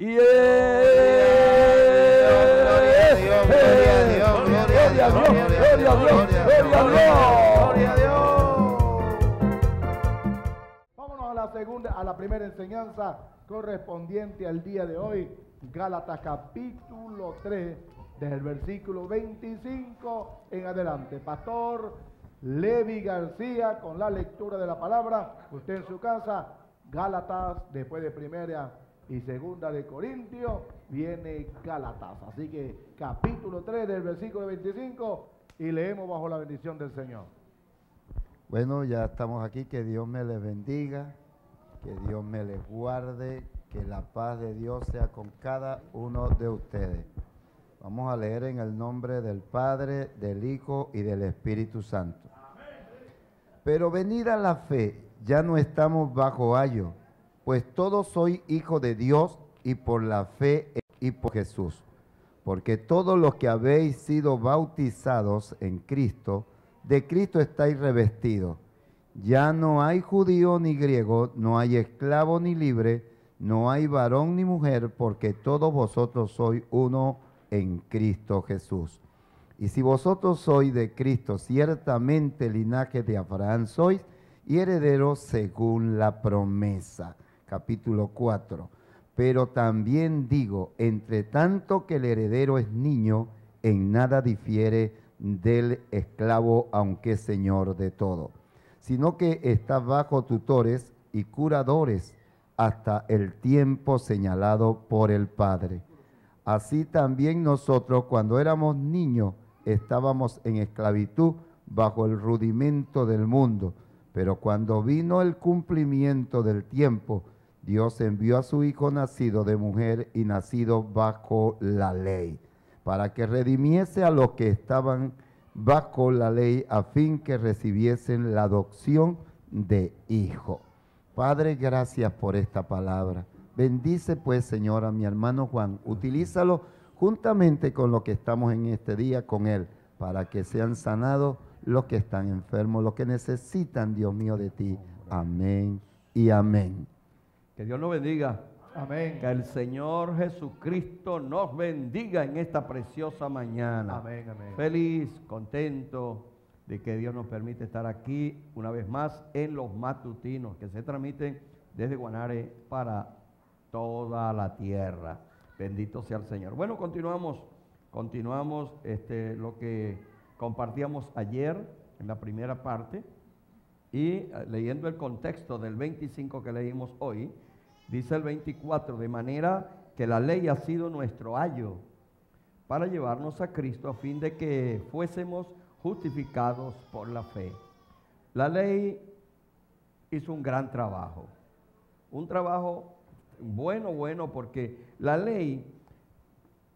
Y vámonos a la segunda, a la primera enseñanza correspondiente al día de hoy, Gálatas capítulo 3, desde el versículo 25 en adelante. Pastor Levi García con la lectura de la palabra. Usted en su casa, Gálatas, después de primera y segunda de Corintios, viene Gálatas. Así que capítulo 3 del versículo 25 y leemos bajo la bendición del Señor. Bueno, ya estamos aquí, que Dios me les bendiga, que Dios me les guarde, que la paz de Dios sea con cada uno de ustedes. Vamos a leer en el nombre del Padre, del Hijo y del Espíritu Santo. Pero venid a la fe, ya no estamos bajo ayo, pues todos soy hijo de Dios y por la fe y por Jesús. Porque todos los que habéis sido bautizados en Cristo, de Cristo estáis revestidos. Ya no hay judío ni griego, no hay esclavo ni libre, no hay varón ni mujer, porque todos vosotros sois uno en Cristo Jesús. Y si vosotros sois de Cristo, ciertamente linaje de Abraham sois y herederos según la promesa. Capítulo 4. Pero también digo, entre tanto que el heredero es niño, en nada difiere del esclavo, aunque es señor de todo, sino que está bajo tutores y curadores hasta el tiempo señalado por el Padre. Así también nosotros, cuando éramos niños, estábamos en esclavitud bajo el rudimento del mundo, pero cuando vino el cumplimiento del tiempo, Dios envió a su Hijo nacido de mujer y nacido bajo la ley, para que redimiese a los que estaban bajo la ley, a fin que recibiesen la adopción de hijo. Padre, gracias por esta palabra. Bendice pues, Señor, a mi hermano Juan. Utilízalo juntamente con lo que estamos en este día con él, para que sean sanados los que están enfermos, los que necesitan, Dios mío, de ti. Amén y amén. Que Dios nos bendiga. Amén. Que el Señor Jesucristo nos bendiga en esta preciosa mañana. Amén, amén. Feliz, contento de que Dios nos permite estar aquí una vez más en los matutinos que se transmiten desde Guanare para toda la tierra. Bendito sea el Señor. Bueno, continuamos lo que compartíamos ayer en la primera parte, y leyendo el contexto del 25 que leímos hoy. Dice el 24, de manera que la ley ha sido nuestro ayo para llevarnos a Cristo, a fin de que fuésemos justificados por la fe. La ley hizo un gran trabajo, un trabajo bueno, porque la ley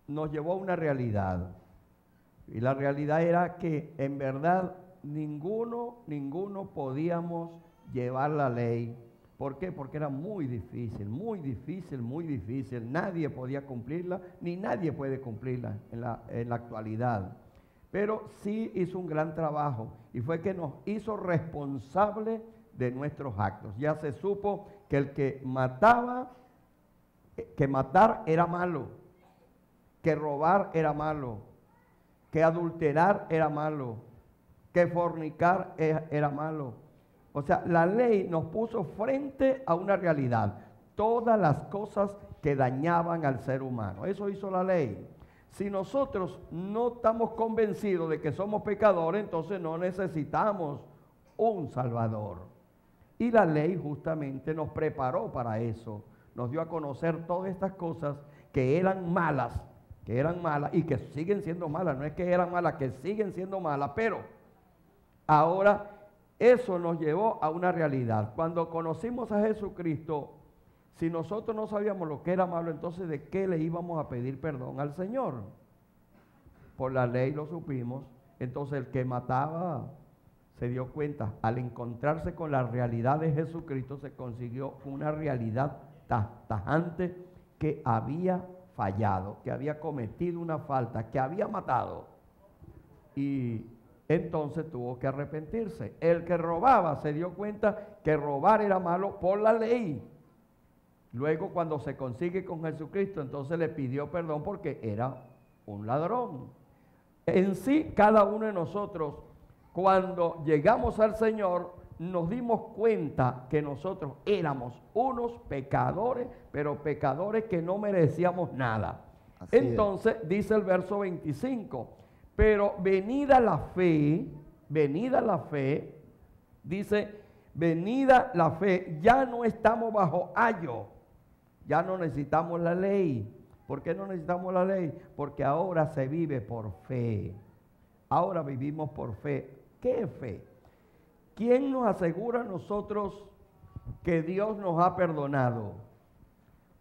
nos llevó a una realidad, y la realidad era que en verdad ninguno podíamos llevar la ley. ¿Por qué? Porque era muy difícil. Nadie podía cumplirla, ni nadie puede cumplirla en la actualidad. Pero sí hizo un gran trabajo, y fue que nos hizo responsables de nuestros actos. Ya se supo que el que mataba, que matar era malo, que robar era malo, que adulterar era malo, que fornicar era malo. O sea, la ley nos puso frente a una realidad, todas las cosas que dañaban al ser humano. Eso hizo la ley. Si nosotros no estamos convencidos de que somos pecadores, entonces no necesitamos un Salvador. Y la ley justamente nos preparó para eso, nos dio a conocer todas estas cosas que eran malas y que siguen siendo malas. No es que eran malas, que siguen siendo malas, pero ahora eso nos llevó a una realidad. Cuando conocimos a Jesucristo, si nosotros no sabíamos lo que era malo, entonces ¿de qué le íbamos a pedir perdón al Señor? Por la ley lo supimos. Entonces el que mataba se dio cuenta. Al encontrarse con la realidad de Jesucristo, se consiguió una realidad tajante, que había fallado, que había cometido una falta, que había matado. Y entonces tuvo que arrepentirse. El que robaba se dio cuenta que robar era malo por la ley. Luego, cuando se consigue con Jesucristo, entonces le pidió perdón porque era un ladrón. En sí, cada uno de nosotros, cuando llegamos al Señor, nos dimos cuenta que nosotros éramos unos pecadores, pero pecadores que no merecíamos nada. Así entonces, es. Dice el verso 25, pero venida la fe, dice, venida la fe, ya no estamos bajo ayo. Ya no necesitamos la ley. ¿Por qué no necesitamos la ley? Porque ahora se vive por fe. Ahora vivimos por fe. ¿Qué fe? ¿Quién nos asegura a nosotros que Dios nos ha perdonado?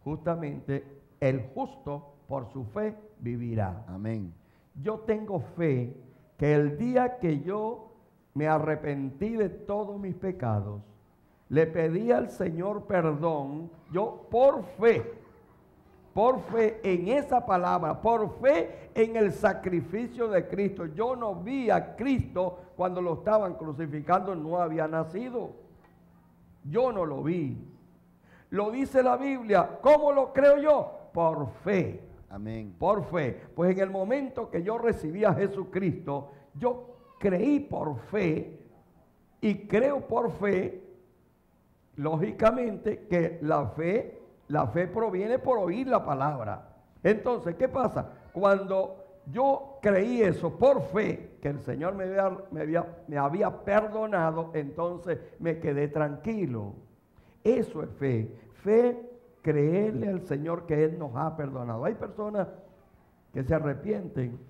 Justamente el justo por su fe vivirá. Amén. Yo tengo fe que el día que yo me arrepentí de todos mis pecados, le pedí al Señor perdón, yo por fe en esa palabra, por fe en el sacrificio de Cristo. Yo no vi a Cristo cuando lo estaban crucificando, no había nacido. Yo no lo vi. Lo dice la Biblia. ¿Cómo lo creo yo? Por fe. Amén. Por fe. Pues en el momento que yo recibí a Jesucristo, yo creí por fe y creo por fe, lógicamente que la fe proviene por oír la palabra. Entonces, ¿qué pasa? Cuando yo creí eso por fe, que el Señor me había perdonado, entonces me quedé tranquilo. Eso es fe. Fe, creerle al Señor que Él nos ha perdonado. Hay personas que se arrepienten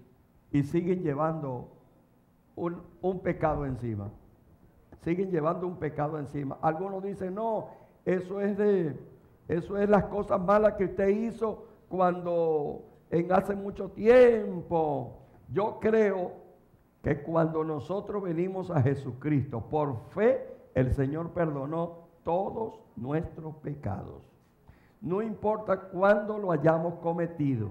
y siguen llevando un pecado encima. Siguen llevando un pecado encima. Algunos dicen, no, eso es las cosas malas que usted hizo cuando hace mucho tiempo. Yo creo que cuando nosotros venimos a Jesucristo por fe, el Señor perdonó todos nuestros pecados. No importa cuándo lo hayamos cometido,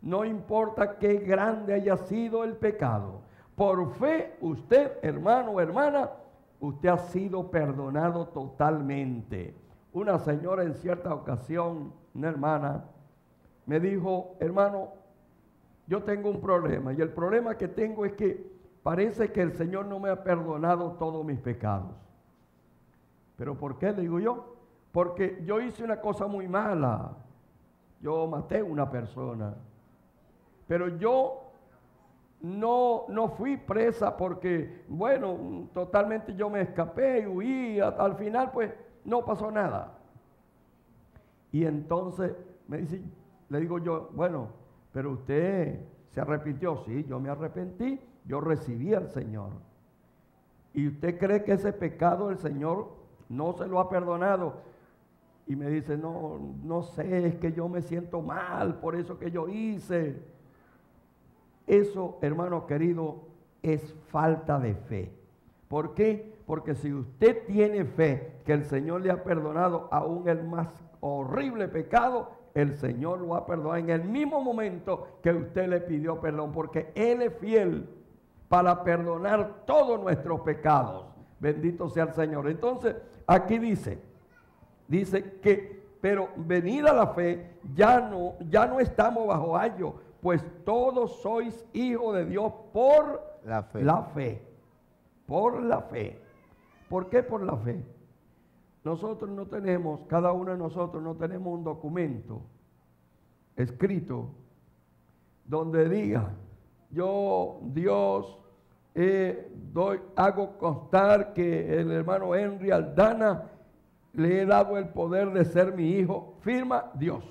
no importa qué grande haya sido el pecado. Por fe, usted, hermano o hermana, usted ha sido perdonado totalmente. Una señora en cierta ocasión, una hermana, me dijo, hermano, yo tengo un problema. Y el problema que tengo es que parece que el Señor no me ha perdonado todos mis pecados. ¿Pero por qué? Le digo yo. Porque yo hice una cosa muy mala. Yo maté a una persona. Pero yo no fui presa porque, bueno, totalmente yo me escapé y huí, al final pues no pasó nada. Y entonces me dice, le digo yo, bueno, pero usted se arrepintió. Sí, yo me arrepentí, yo recibí al Señor. ¿Y usted cree que ese pecado el Señor no se lo ha perdonado? Y me dice, no sé, es que yo me siento mal por eso que yo hice. Eso, hermano querido, es falta de fe. ¿Por qué? Porque si usted tiene fe que el Señor le ha perdonado aún el más horrible pecado, el Señor lo ha perdonado en el mismo momento que usted le pidió perdón, porque Él es fiel para perdonar todos nuestros pecados. Bendito sea el Señor. Entonces, aquí dice que, pero venida la fe, ya no estamos bajo ayo, pues todos sois hijos de Dios por la fe. Por la fe. ¿Por qué por la fe? Nosotros no tenemos, cada uno de nosotros no tenemos un documento escrito donde diga, yo, Dios, hago constar que el hermano Henry Aldana le he dado el poder de ser mi hijo. Firma Dios.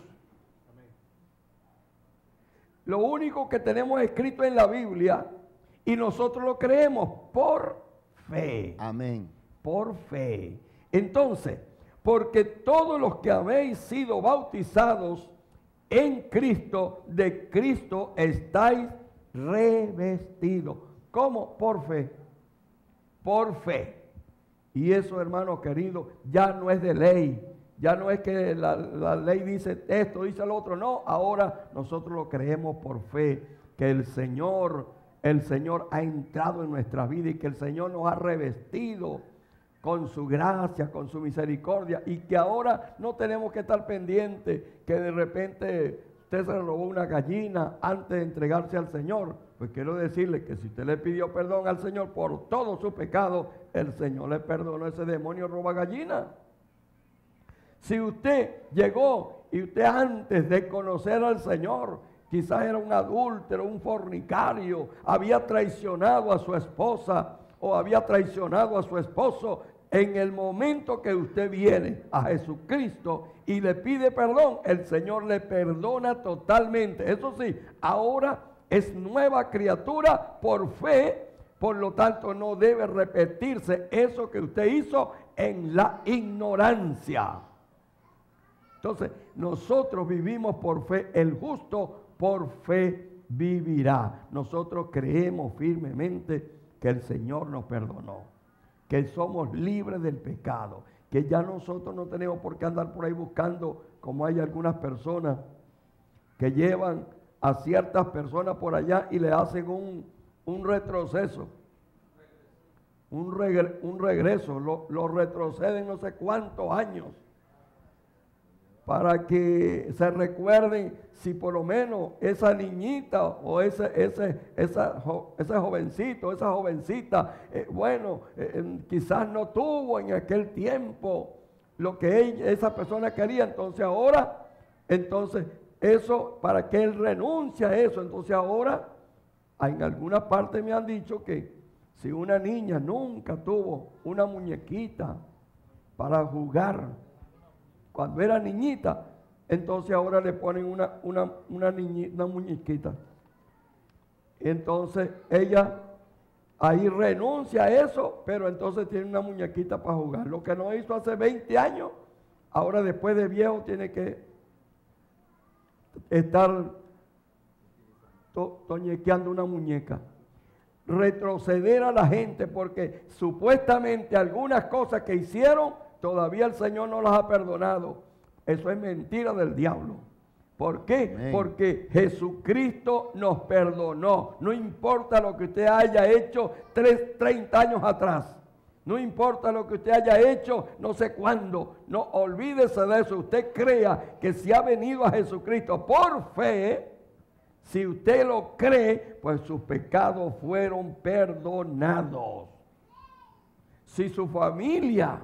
Lo único que tenemos escrito en la Biblia, y nosotros lo creemos por fe. Amén. Por fe. Entonces, porque todos los que habéis sido bautizados en Cristo, de Cristo estáis revestidos. ¿Cómo? Por fe. Por fe. Y eso, hermano querido, ya no es de ley. Ya no es que la ley dice esto, dice lo otro. No, ahora nosotros lo creemos por fe. Que el Señor ha entrado en nuestra vida y que el Señor nos ha revestido con su gracia, con su misericordia, y que ahora no tenemos que estar pendientes que de repente usted se robó una gallina antes de entregarse al Señor. Pues quiero decirle que si usted le pidió perdón al Señor por todos sus pecados, el Señor le perdonó ese demonio roba gallina. Si usted llegó y usted antes de conocer al Señor, quizás era un adúltero, un fornicario, había traicionado a su esposa o había traicionado a su esposo, en el momento que usted viene a Jesucristo y le pide perdón, el Señor le perdona totalmente. Eso sí, ahora es nueva criatura por fe, por lo tanto no debe repetirse eso que usted hizo en la ignorancia. Entonces, nosotros vivimos por fe, el justo por fe vivirá. Nosotros creemos firmemente que el Señor nos perdonó, que somos libres del pecado, que ya nosotros no tenemos por qué andar por ahí buscando, como hay algunas personas que llevan a ciertas personas por allá y le hacen un retroceso, un regreso, lo retroceden no sé cuántos años, para que se recuerden si por lo menos esa niñita o ese jovencito, esa jovencita, quizás no tuvo en aquel tiempo lo que esa persona quería. Entonces eso, para que él renuncie a eso. Entonces ahora, en alguna parte me han dicho que si una niña nunca tuvo una muñequita para jugar cuando era niñita, entonces ahora le ponen una muñequita. Entonces ella ahí renuncia a eso, pero entonces tiene una muñequita para jugar. Lo que no hizo hace 20 años, ahora después de viejo tiene que estar toñequeando una muñeca. Retroceder a la gente porque supuestamente algunas cosas que hicieron todavía el Señor no las ha perdonado. Eso es mentira del diablo. ¿Por qué? Amén. Porque Jesucristo nos perdonó. No importa lo que usted haya hecho 30 años atrás. No importa lo que usted haya hecho no sé cuándo. No, olvídese de eso. Usted crea que si ha venido a Jesucristo por fe, si usted lo cree, pues sus pecados fueron perdonados. Si su familia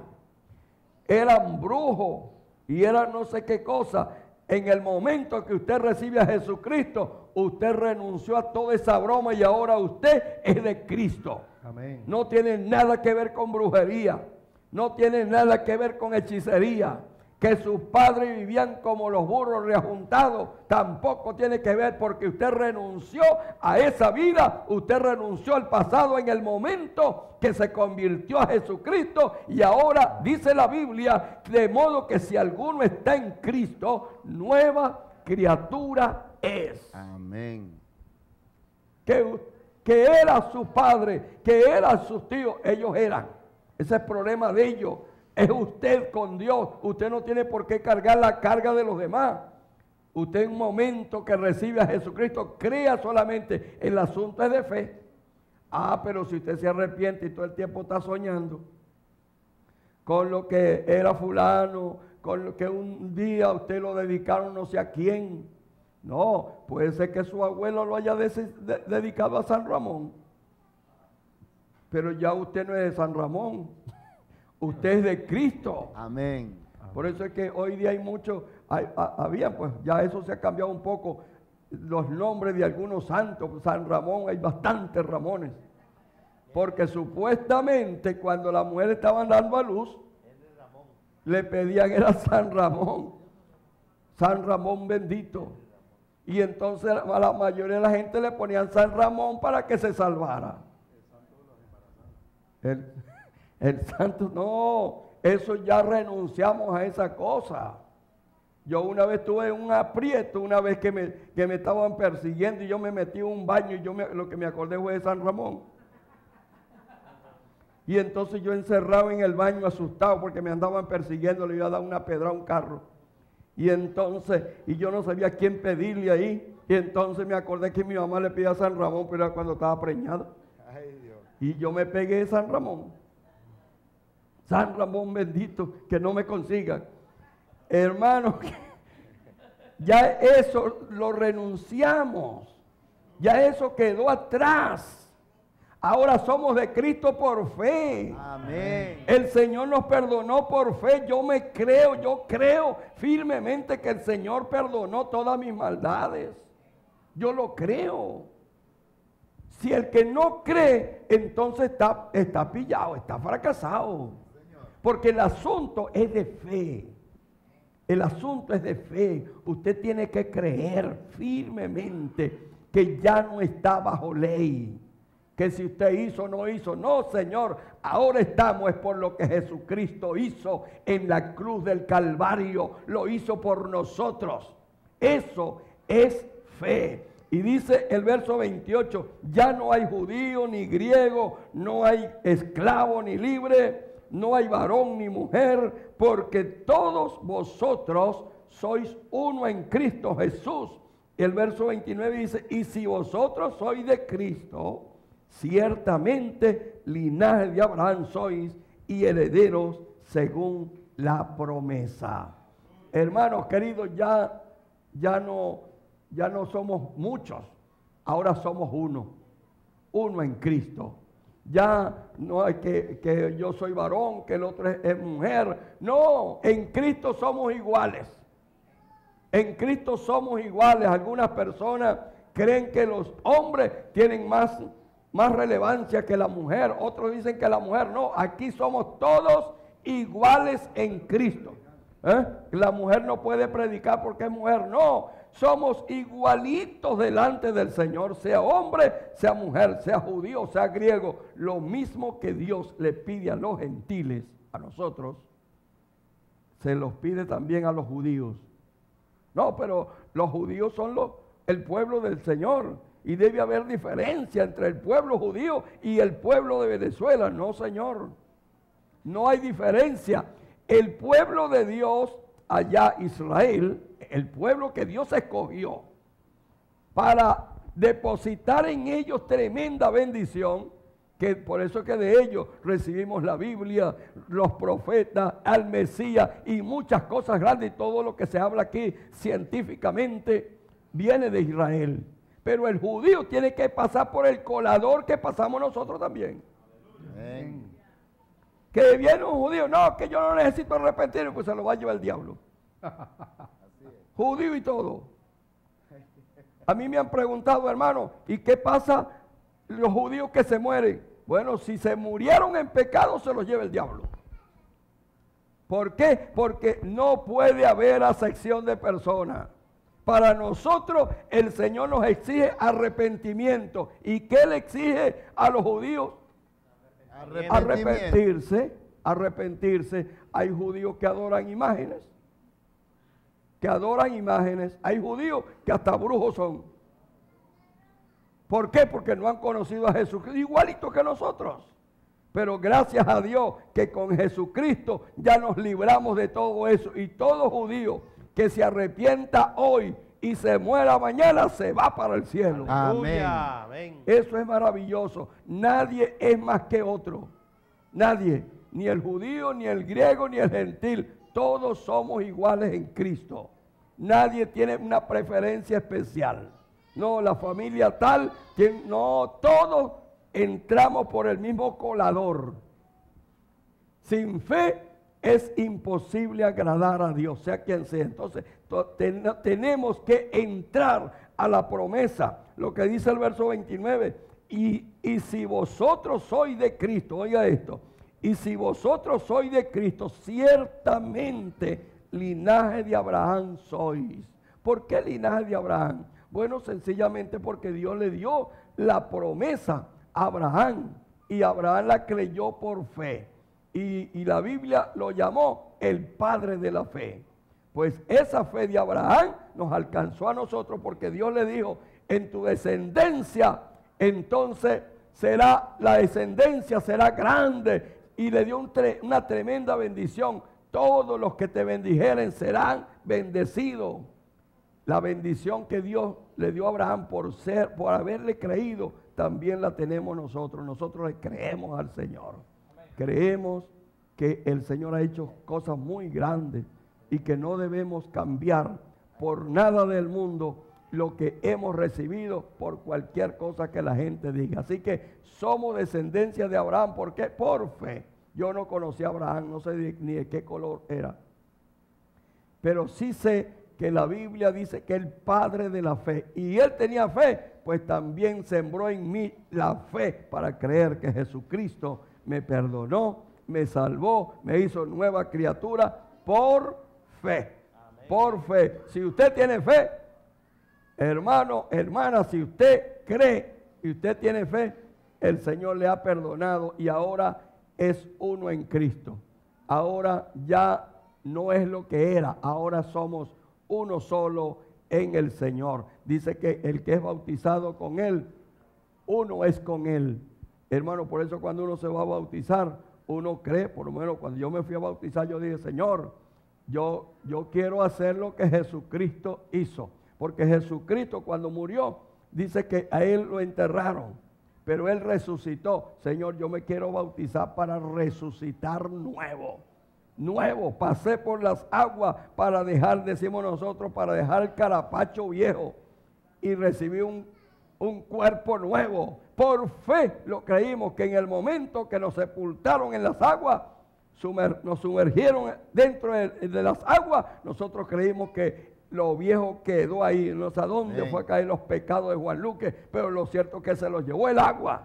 eran brujos y eran no sé qué cosa, en el momento que usted recibe a Jesucristo, usted renunció a toda esa broma y ahora usted es de Cristo. Amén. No tiene nada que ver con brujería, no tiene nada que ver con hechicería. Que sus padres vivían como los burros reajuntados, tampoco tiene que ver, porque usted renunció a esa vida, usted renunció al pasado en el momento que se convirtió a Jesucristo. Y ahora dice la Biblia, de modo que si alguno está en Cristo, nueva criatura es. Amén. Que era su padre, que eran sus tíos, ellos eran. Ese es el problema de ellos. Es usted con Dios. Usted no tiene por qué cargar la carga de los demás. Usted en un momento que recibe a Jesucristo, crea solamente. El asunto es de fe. Ah, pero si usted se arrepiente y todo el tiempo está soñando con lo que era fulano, con lo que un día usted lo dedicaron no sé a quién. No, puede ser que su abuelo lo haya dedicado a San Ramón. Pero ya usted no es de San Ramón. Usted es de Cristo. Amén. Por eso es que hoy día hay muchos, pues ya eso se ha cambiado un poco, los nombres de algunos santos. San Ramón, hay bastantes Ramones. Porque supuestamente cuando la mujer estaba dando a luz, le pedían era San Ramón. San Ramón bendito. Y entonces a la mayoría de la gente le ponían San Ramón para que se salvara. El santo, no, eso ya renunciamos a esa cosa. Yo una vez tuve un aprieto, una vez que me estaban persiguiendo y yo me metí en un baño y lo que me acordé fue de San Ramón. Y entonces yo encerrado en el baño asustado porque me andaban persiguiendo, le iba a dar una pedrada a un carro. Y entonces, yo no sabía a quién pedirle ahí, y entonces me acordé que mi mamá le pedía a San Ramón, pero era cuando estaba preñada. Ay, Dios. Y yo me pegué de San Ramón. San Ramón bendito, que no me consigan. Hermano, ya eso lo renunciamos. Ya eso quedó atrás. Ahora somos de Cristo por fe. Amén. El Señor nos perdonó por fe. Yo creo firmemente que el Señor perdonó todas mis maldades. Yo lo creo. Si el que no cree, entonces está pillado, está fracasado. Porque el asunto es de fe. El asunto es de fe. Usted tiene que creer firmemente que ya no está bajo ley, que si usted hizo o no hizo. No, Señor, ahora estamos por lo que Jesucristo hizo en la cruz del Calvario. Lo hizo por nosotros. Eso es fe. Y dice el verso 28, ya no hay judío ni griego, no hay esclavo ni libre, no hay varón ni mujer, porque todos vosotros sois uno en Cristo Jesús. El verso 29 dice, y si vosotros sois de Cristo, ciertamente linaje de Abraham sois y herederos según la promesa. Hermanos queridos, ya no somos muchos, ahora somos uno en Cristo. Ya no es que yo soy varón, que el otro es mujer. No, en Cristo somos iguales. En Cristo somos iguales. Algunas personas creen que los hombres tienen más relevancia que la mujer. Otros dicen que la mujer no. Aquí somos todos iguales en Cristo. ¿Eh? La mujer no puede predicar porque es mujer. No, somos igualitos delante del Señor, sea hombre, sea mujer, sea judío, sea griego. Lo mismo que Dios le pide a los gentiles, a nosotros, se los pide también a los judíos. No, pero los judíos son el pueblo del Señor y debe haber diferencia entre el pueblo judío y el pueblo de Venezuela. No, Señor, no hay diferencia. El pueblo de Dios, allá Israel, el pueblo que Dios escogió para depositar en ellos tremenda bendición, que por eso que de ellos recibimos la Biblia, los profetas, al Mesías y muchas cosas grandes, y todo lo que se habla aquí científicamente viene de Israel. Pero el judío tiene que pasar por el colador que pasamos nosotros también. Amén. Que viene un judío, no, que yo no necesito arrepentirme, pues se lo va a llevar el diablo. Judío y todo. A mí me han preguntado, hermano, ¿y qué pasa los judíos que se mueren? Bueno, si se murieron en pecado, se los lleva el diablo. ¿Por qué? Porque no puede haber acepción de personas. Para nosotros el Señor nos exige arrepentimiento. ¿Y qué le exige a los judíos? Arrepentirse. Hay judíos que adoran imágenes, hay judíos que hasta brujos son. ¿Por qué? Porque no han conocido a Jesucristo, igualito que nosotros. Pero gracias a Dios que con Jesucristo ya nos libramos de todo eso, y todo judío que se arrepienta hoy y se muera mañana, se va para el cielo. Amén. Eso es maravilloso. Nadie es más que otro. Nadie. Ni el judío, ni el griego, ni el gentil. Todos somos iguales en Cristo. Nadie tiene una preferencia especial. No, la familia tal. No, todos entramos por el mismo colador. Sin fe es imposible agradar a Dios, sea quien sea. Entonces, tenemos que entrar a la promesa. Lo que dice el verso 29. Y si vosotros sois de Cristo, oiga esto. Y si vosotros sois de Cristo, ciertamente linaje de Abraham sois. ¿Por qué linaje de Abraham? Bueno, sencillamente porque Dios le dio la promesa a Abraham, y Abraham la creyó por fe. Y la Biblia lo llamó el padre de la fe. Pues esa fe de Abraham nos alcanzó a nosotros, porque Dios le dijo, en tu descendencia, entonces será, la descendencia será grande, y le dio una tremenda bendición. Todos los que te bendijeren serán bendecidos. La bendición que Dios le dio a Abraham por haberle creído, también la tenemos nosotros. Nosotros le creemos al Señor. Creemos que el Señor ha hecho cosas muy grandes y que no debemos cambiar por nada del mundo lo que hemos recibido por cualquier cosa que la gente diga. Así que somos descendencia de Abraham. ¿Por qué? Por fe. Yo no conocí a Abraham, no sé ni de qué color era, pero sí sé que la Biblia dice que el padre de la fe, y él tenía fe, pues también sembró en mí la fe para creer que Jesucristo me perdonó, me salvó, me hizo nueva criatura por fe. Amén. Por fe. Si usted tiene fe, hermano, hermana, si usted cree y usted tiene fe, el Señor le ha perdonado y ahora es uno en Cristo. Ahora ya no es lo que era, ahora somos uno solo en el Señor. Dice que el que es bautizado con Él, uno es con Él. Hermano, por eso cuando uno se va a bautizar, uno cree, por lo menos cuando yo me fui a bautizar, yo dije, Señor, yo quiero hacer lo que Jesucristo hizo. Porque Jesucristo cuando murió, dice que a Él lo enterraron, pero Él resucitó. Señor, yo me quiero bautizar para resucitar nuevo. Nuevo, pasé por las aguas para dejar, decimos nosotros, para dejar el carapacho viejo y recibí un cuerpo nuevo. Por fe lo creímos, que en el momento que nos sepultaron en las aguas, nos sumergieron dentro de las aguas, nosotros creímos que lo viejo quedó ahí, no sé a dónde fue a caer los pecados de Juan Luque, pero lo cierto es que se los llevó el agua.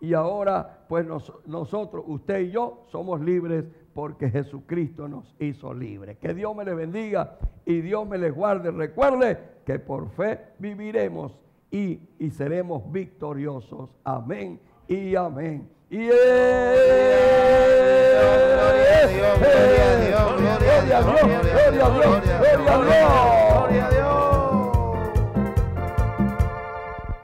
Y ahora pues nosotros, usted y yo, somos libres porque Jesucristo nos hizo libres. Que Dios me les bendiga y Dios me les guarde. Recuerde que por fe viviremos y seremos victoriosos. Amén y amén. Gloria a Dios, gloria a Dios, gloria a Dios.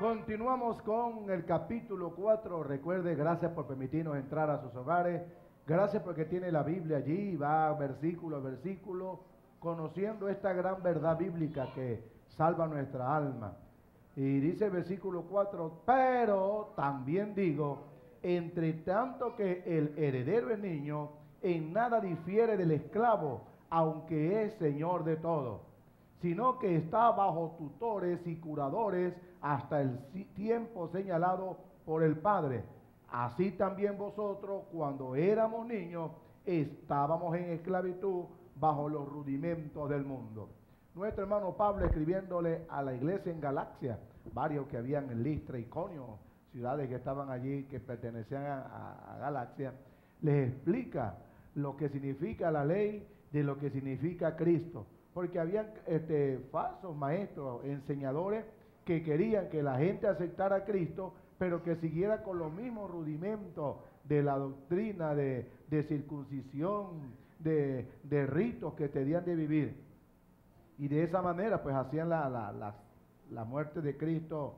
Continuamos con el capítulo 4. Recuerde, gracias por permitirnos entrar a sus hogares. Gracias porque tiene la Biblia allí, va versículo a versículo, conociendo esta gran verdad bíblica que salva nuestra alma. Y dice el versículo 4, pero también digo, entre tanto que el heredero es niño, en nada difiere del esclavo, aunque es señor de todo, sino que está bajo tutores y curadores hasta el tiempo señalado por el Padre. Así también vosotros, cuando éramos niños, estábamos en esclavitud bajo los rudimentos del mundo. Nuestro hermano Pablo, escribiéndole a la iglesia en Galacia, varios que habían en Listra, Iconio, ciudades que estaban allí, que pertenecían a Galacia, les explica lo que significa la ley de lo que significa Cristo. Porque habían falsos maestros, enseñadores, que querían que la gente aceptara a Cristo, pero que siguiera con los mismos rudimentos de la doctrina de circuncisión, de ritos que tenían de vivir. Y de esa manera pues hacían la muerte de Cristo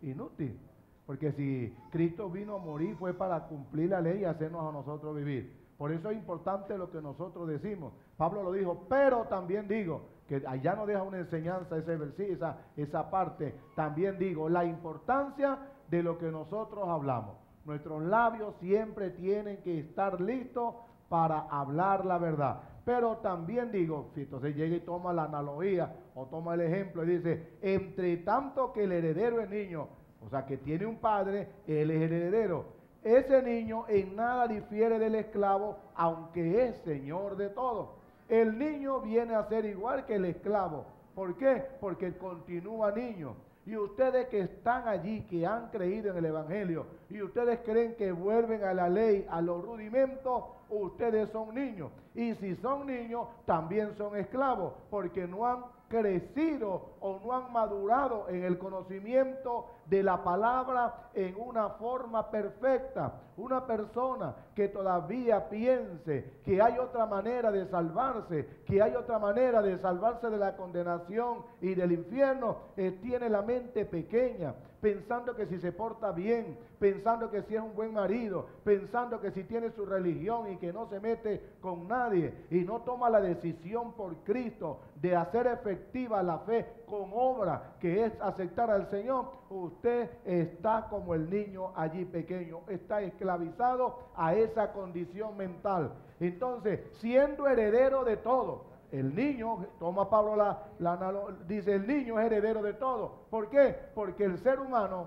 inútil. Porque si Cristo vino a morir fue para cumplir la ley y hacernos a nosotros vivir. Por eso es importante lo que nosotros decimos. Pablo lo dijo, pero también digo, que allá nos deja una enseñanza ese versículo, esa parte. También digo, la importancia de lo que nosotros hablamos. Nuestros labios siempre tienen que estar listos para hablar la verdad. Pero también digo, si entonces llega y toma la analogía o toma el ejemplo y dice, entre tanto que el heredero es niño, o sea que tiene un padre, él es heredero. Ese niño en nada difiere del esclavo, aunque es señor de todo. El niño viene a ser igual que el esclavo. ¿Por qué? Porque continúa niño. Y ustedes que están allí, que han creído en el Evangelio, y ustedes creen que vuelven a la ley, a los rudimentos, ustedes son niños. Y si son niños, también son esclavos, porque no han crecido o no han madurado en el conocimiento de la palabra en una forma perfecta. Una persona que todavía piense que hay otra manera de salvarse, que hay otra manera de salvarse de la condenación y del infierno, tiene la mente pequeña, pensando que si se porta bien, pensando que si es un buen marido, pensando que si tiene su religión y que no se mete con nadie y no toma la decisión por Cristo de hacer efectiva la fe con obra, que es aceptar al Señor, usted está como el niño allí pequeño, está esclavizado a esa condición mental. Entonces, siendo heredero de todo, el niño, toma Pablo la analogía, dice el niño es heredero de todo. ¿Por qué? Porque el ser humano,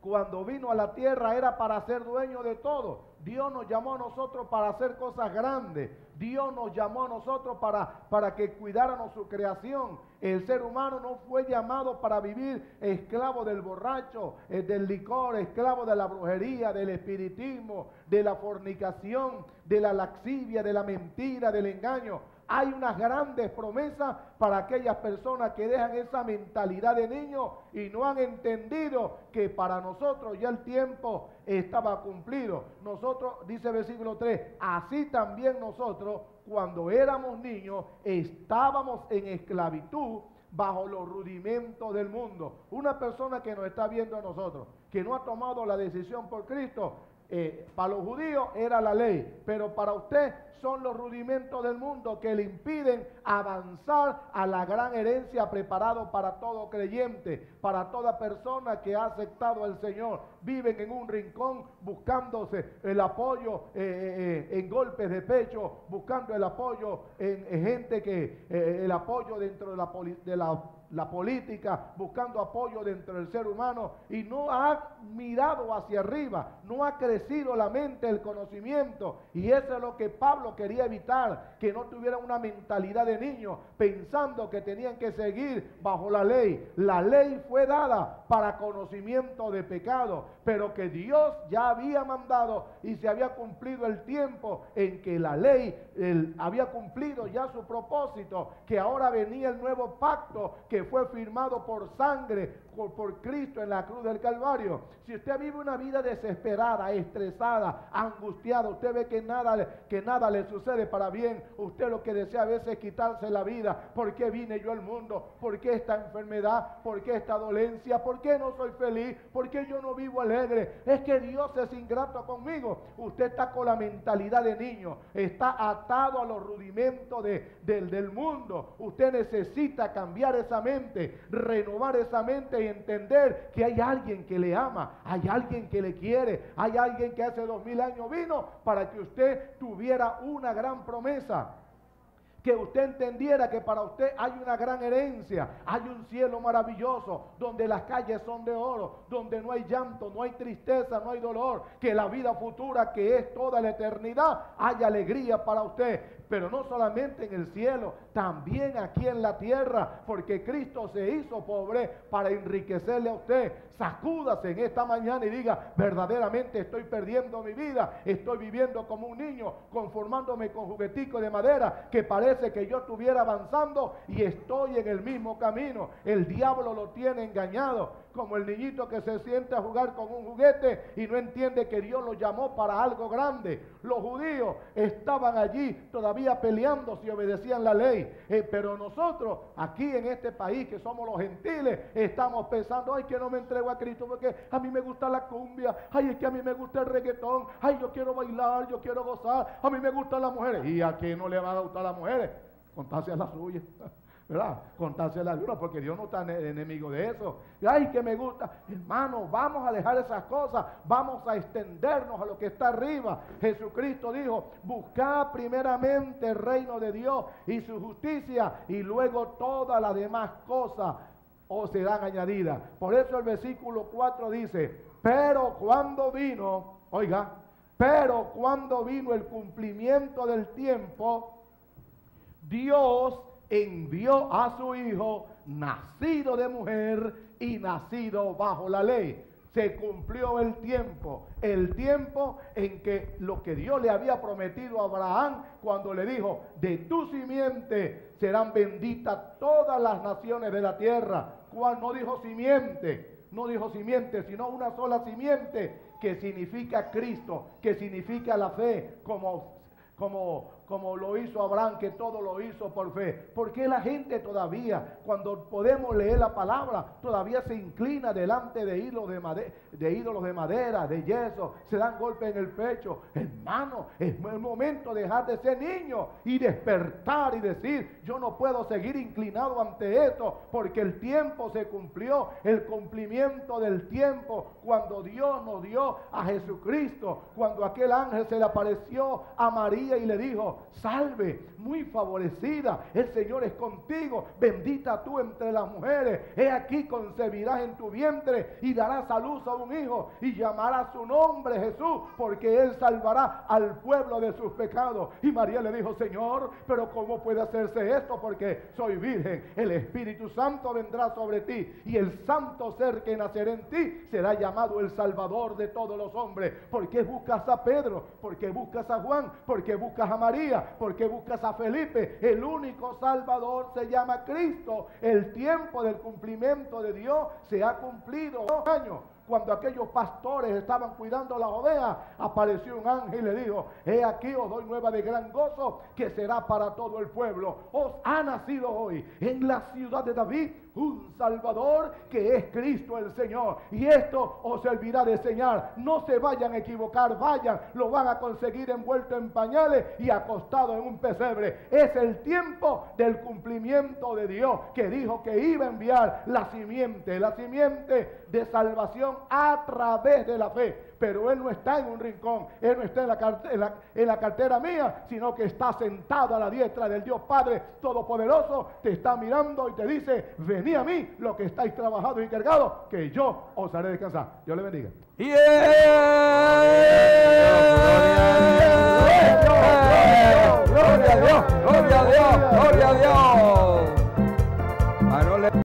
cuando vino a la tierra, era para ser dueño de todo. Dios nos llamó a nosotros para hacer cosas grandes. Dios nos llamó a nosotros para que cuidáramos su creación. El ser humano no fue llamado para vivir esclavo del borracho, del licor, esclavo de la brujería, del espiritismo, de la fornicación, de la laxivia, de la mentira, del engaño. Hay unas grandes promesas para aquellas personas que dejan esa mentalidad de niño y no han entendido que para nosotros ya el tiempo estaba cumplido. Nosotros, dice versículo 3, así también nosotros cuando éramos niños estábamos en esclavitud bajo los rudimentos del mundo. Una persona que nos está viendo a nosotros, que no ha tomado la decisión por Cristo, para los judíos era la ley, pero para usted son los rudimentos del mundo que le impiden avanzar a la gran herencia preparado para todo creyente, para toda persona que ha aceptado al Señor. Viven en un rincón buscándose el apoyo en golpes de pecho, buscando el apoyo en gente que el apoyo dentro de la política, buscando apoyo dentro del ser humano, y no ha mirado hacia arriba, no ha crecido la mente, el conocimiento, y eso es lo que Pablo quería evitar, que no tuvieran una mentalidad de niños pensando que tenían que seguir bajo la ley. La ley fue dada para conocimiento de pecado, pero que Dios ya había mandado y se había cumplido el tiempo en que la ley había cumplido ya su propósito, que ahora venía el nuevo pacto que fue firmado por sangre, por Cristo en la cruz del Calvario. Si usted vive una vida desesperada, estresada, angustiada, usted ve que nada le sucede para bien, usted lo que desea a veces es quitarse la vida. ¿Por qué vine yo al mundo? ¿Por qué esta enfermedad? ¿Por qué esta dolencia? ¿Por qué no soy feliz? ¿Por qué yo no vivo alegre? Es que Dios es ingrato conmigo. Usted está con la mentalidad de niño, está atado a los rudimentos del mundo. Usted necesita cambiar esa mente, renovar esa mente y entender que hay alguien que le ama, hay alguien que le quiere, hay alguien que hace 2000 años vino para que usted tuviera una gran promesa, que usted entendiera que para usted hay una gran herencia, hay un cielo maravilloso, donde las calles son de oro, donde no hay llanto, no hay tristeza, no hay dolor, que la vida futura, que es toda la eternidad, hay alegría para usted. Pero no solamente en el cielo, también aquí en la tierra, porque Cristo se hizo pobre para enriquecerle a usted. Sacúdase en esta mañana y diga, verdaderamente estoy perdiendo mi vida, estoy viviendo como un niño, conformándome con juguetico de madera, que parece que yo estuviera avanzando y estoy en el mismo camino. El diablo lo tiene engañado, como el niñito que se sienta a jugar con un juguete y no entiende que Dios lo llamó para algo grande. Los judíos estaban allí todavía peleando si obedecían la ley, pero nosotros aquí en este país que somos los gentiles estamos pensando, ay, que no me entrego a Cristo porque a mí me gusta la cumbia, ay, es que a mí me gusta el reggaetón, ay, yo quiero bailar, yo quiero gozar, a mí me gustan las mujeres. ¿Y a quién no le van a gustar las mujeres? Contarse a las suyas, ¿verdad? Contarse la luna, porque Dios no está enemigo de eso. Ay, que me gusta. Hermano, vamos a dejar esas cosas, vamos a extendernos a lo que está arriba. Jesucristo dijo, buscad primeramente el reino de Dios y su justicia, y luego todas las demás cosas os serán añadidas. Por eso el versículo 4 dice, pero cuando vino, oiga, pero cuando vino el cumplimiento del tiempo, Dios envió a su hijo, nacido de mujer y nacido bajo la ley. Se cumplió el tiempo en que lo que Dios le había prometido a Abraham cuando le dijo, de tu simiente serán benditas todas las naciones de la tierra. Juan no dijo simiente, sino una sola simiente, que significa Cristo, que significa la fe, como como lo hizo Abraham, que todo lo hizo por fe. ¿Por qué la gente todavía, cuando podemos leer la palabra, todavía se inclina delante de ídolos de madera, de yeso, se dan golpes en el pecho? Hermano, es el momento de dejar de ser niño y despertar y decir: yo no puedo seguir inclinado ante esto, porque el tiempo se cumplió, el cumplimiento del tiempo, cuando Dios nos dio a Jesucristo, cuando aquel ángel se le apareció a María y le dijo: salve, muy favorecida, el Señor es contigo, bendita tú entre las mujeres, he aquí concebirás en tu vientre y darás a luz a un hijo y llamarás su nombre Jesús, porque él salvará al pueblo de sus pecados. Y María le dijo: Señor, pero ¿cómo puede hacerse esto? Porque soy virgen. El Espíritu Santo vendrá sobre ti y el santo ser que nacerá en ti será llamado el Salvador de todos los hombres. ¿Por qué buscas a Pedro? ¿Por qué buscas a Juan? ¿Por qué buscas a María? ¿Por qué buscas a Felipe? El único Salvador se llama Cristo. El tiempo del cumplimiento de Dios se ha cumplido. Cuando aquellos pastores estaban cuidando las ovejas, apareció un ángel y le dijo: he aquí os doy nueva de gran gozo, que será para todo el pueblo. Os ha nacido hoy en la ciudad de David un Salvador, que es Cristo el Señor, y esto os servirá de señal. No se vayan a equivocar, vayan, lo van a conseguir envuelto en pañales y acostado en un pesebre. Es el tiempo del cumplimiento de Dios, que dijo que iba a enviar la simiente de salvación a través de la fe. Pero él no está en un rincón, él no está en la cartera mía, sino que está sentado a la diestra del Dios Padre Todopoderoso. Te está mirando y te dice: venid a mí los que estáis trabajados y cargados, que yo os haré descansar. Dios le bendiga. Yeah.